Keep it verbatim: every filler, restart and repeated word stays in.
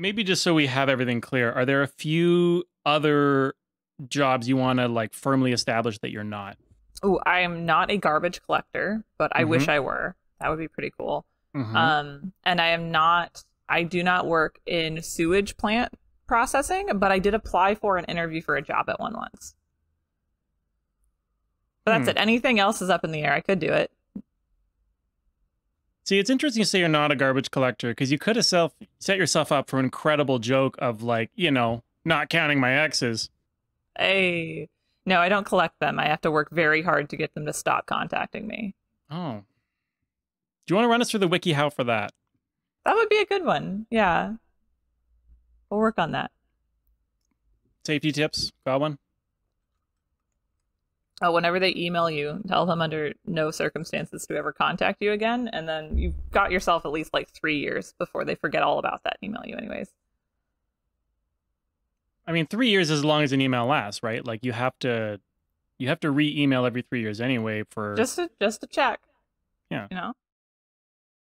maybe just so we have everything clear, are there a few other jobs you want to like firmly establish that you're not? Oh, I am not a garbage collector, but I mm-hmm. wish I were. That would be pretty cool. Mm-hmm. Um, and I am not, I do not work in sewage plant processing, but I did apply for an interview for a job at one once. But that's hmm. it. Anything else is up in the air. I could do it. See, it's interesting you say you're not a garbage collector, because you could have self set yourself up for an incredible joke of like, you know, not counting my exes. Hey, no, I don't collect them. I have to work very hard to get them to stop contacting me. Oh. Do you want to run us through the WikiHow for that? That would be a good one. Yeah. We'll work on that. Safety tips. Got one? Oh, whenever they email you, tell them under no circumstances to ever contact you again. And then you've got yourself at least like three years before they forget all about that email you anyways. I mean, three years is as long as an email lasts, right? Like you have to, you have to re-email every three years anyway for... Just to, just to check. Yeah. You know?